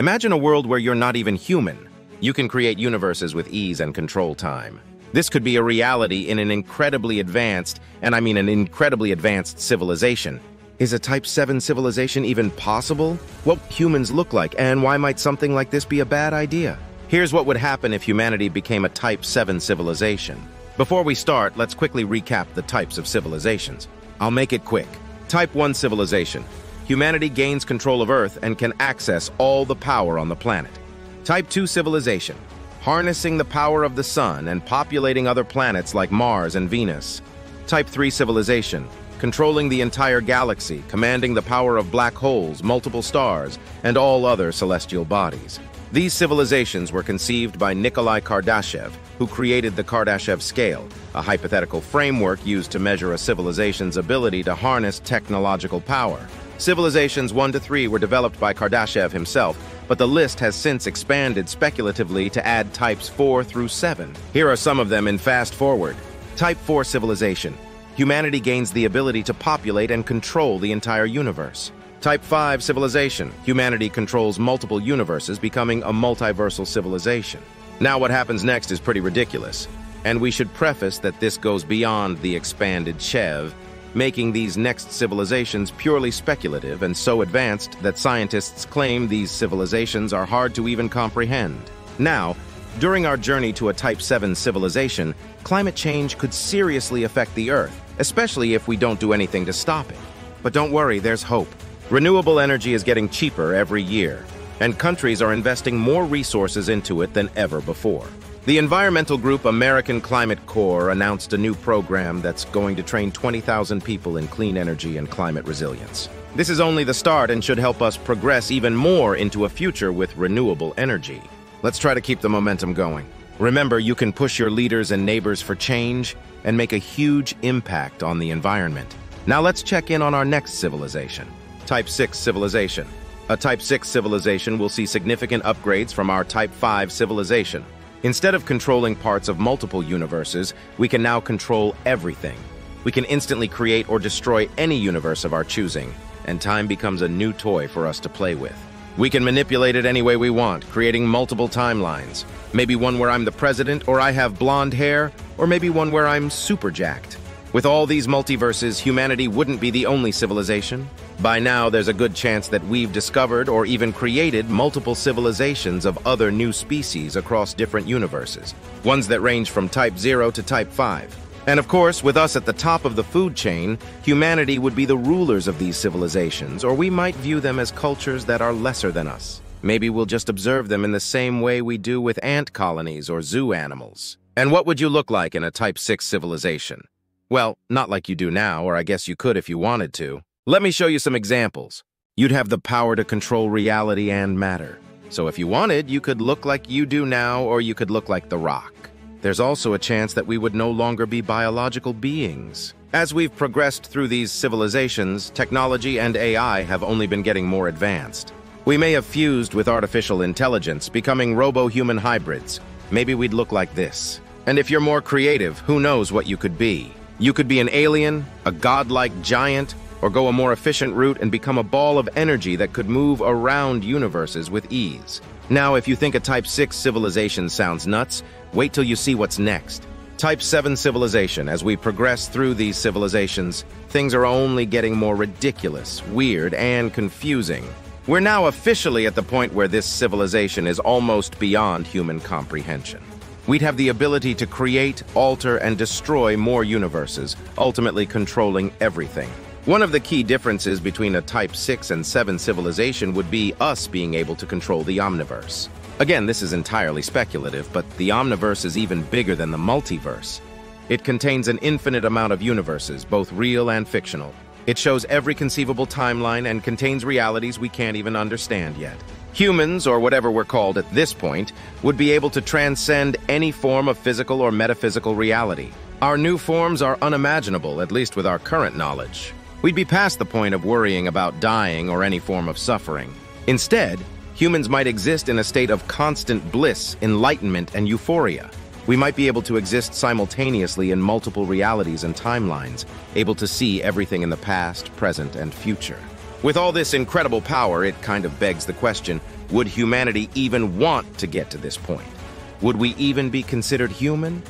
Imagine a world where you're not even human. You can create universes with ease and control time. This could be a reality in an incredibly advanced, and I mean an incredibly advanced civilization. Is a Type 7 civilization even possible? What would humans look like, and why might something like this be a bad idea? Here's what would happen if humanity became a Type 7 civilization. Before we start, let's quickly recap the types of civilizations. I'll make it quick. Type 1 civilization. Humanity gains control of Earth and can access all the power on the planet. Type 2 civilization. Harnessing the power of the sun and populating other planets like Mars and Venus. Type 3 civilization, controlling the entire galaxy, commanding the power of black holes, multiple stars, and all other celestial bodies. These civilizations were conceived by Nikolai Kardashev, who created the Kardashev Scale, a hypothetical framework used to measure a civilization's ability to harness technological power. Civilizations 1 to 3 were developed by Kardashev himself, but the list has since expanded speculatively to add types 4 through 7. Here are some of them in fast forward. Type 4 civilization. Humanity gains the ability to populate and control the entire universe. Type 5 civilization. Humanity controls multiple universes, becoming a multiversal civilization. Now what happens next is pretty ridiculous, and we should preface that this goes beyond the expanded Chev, making these next civilizations purely speculative and so advanced that scientists claim these civilizations are hard to even comprehend. Now, during our journey to a Type 7 civilization, climate change could seriously affect the Earth, especially if we don't do anything to stop it. But don't worry, there's hope. Renewable energy is getting cheaper every year, and countries are investing more resources into it than ever before. The environmental group American Climate Corps announced a new program that's going to train 20,000 people in clean energy and climate resilience. This is only the start and should help us progress even more into a future with renewable energy. Let's try to keep the momentum going. Remember, you can push your leaders and neighbors for change and make a huge impact on the environment. Now let's check in on our next civilization, Type 6 civilization. A Type 6 civilization will see significant upgrades from our Type 5 civilization. Instead of controlling parts of multiple universes, we can now control everything. We can instantly create or destroy any universe of our choosing, and time becomes a new toy for us to play with. We can manipulate it any way we want, creating multiple timelines. Maybe one where I'm the president, or I have blonde hair, or maybe one where I'm super jacked. With all these multiverses, humanity wouldn't be the only civilization. By now, there's a good chance that we've discovered or even created multiple civilizations of other new species across different universes, ones that range from Type 0 to Type 5. And of course, with us at the top of the food chain, humanity would be the rulers of these civilizations, or we might view them as cultures that are lesser than us. Maybe we'll just observe them in the same way we do with ant colonies or zoo animals. And what would you look like in a Type 6 civilization? Well, not like you do now, or I guess you could if you wanted to. Let me show you some examples. You'd have the power to control reality and matter. So if you wanted, you could look like you do now, or you could look like The Rock. There's also a chance that we would no longer be biological beings. As we've progressed through these civilizations, technology and AI have only been getting more advanced. We may have fused with artificial intelligence, becoming robo-human hybrids. Maybe we'd look like this. And if you're more creative, who knows what you could be? You could be an alien, a godlike giant, or go a more efficient route and become a ball of energy that could move around universes with ease. Now, if you think a Type 6 civilization sounds nuts, wait till you see what's next. Type 7 civilization. As we progress through these civilizations, things are only getting more ridiculous, weird, and confusing. We're now officially at the point where this civilization is almost beyond human comprehension. We'd have the ability to create, alter, and destroy more universes, ultimately controlling everything. One of the key differences between a Type 6 and 7 civilization would be us being able to control the Omniverse. Again, this is entirely speculative, but the Omniverse is even bigger than the multiverse. It contains an infinite amount of universes, both real and fictional. It shows every conceivable timeline and contains realities we can't even understand yet. Humans, or whatever we're called at this point, would be able to transcend any form of physical or metaphysical reality. Our new forms are unimaginable, at least with our current knowledge. We'd be past the point of worrying about dying or any form of suffering. Instead, humans might exist in a state of constant bliss, enlightenment, and euphoria. We might be able to exist simultaneously in multiple realities and timelines, able to see everything in the past, present, and future. With all this incredible power, it kind of begs the question, would humanity even want to get to this point? Would we even be considered human?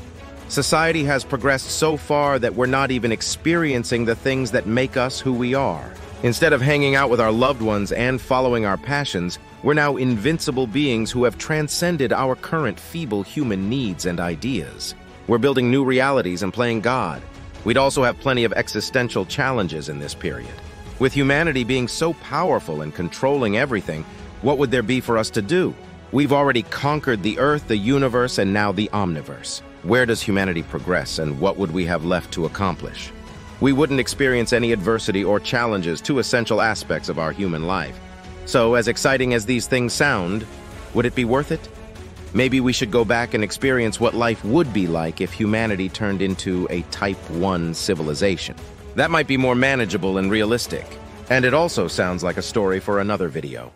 Society has progressed so far that we're not even experiencing the things that make us who we are. Instead of hanging out with our loved ones and following our passions, we're now invincible beings who have transcended our current feeble human needs and ideas. We're building new realities and playing God. We'd also have plenty of existential challenges in this period. With humanity being so powerful and controlling everything, what would there be for us to do? We've already conquered the Earth, the universe, and now the Omniverse. Where does humanity progress, and what would we have left to accomplish? We wouldn't experience any adversity or challenges, two essential aspects of our human life. So, as exciting as these things sound, would it be worth it? Maybe we should go back and experience what life would be like if humanity turned into a Type 1 civilization. That might be more manageable and realistic. And it also sounds like a story for another video.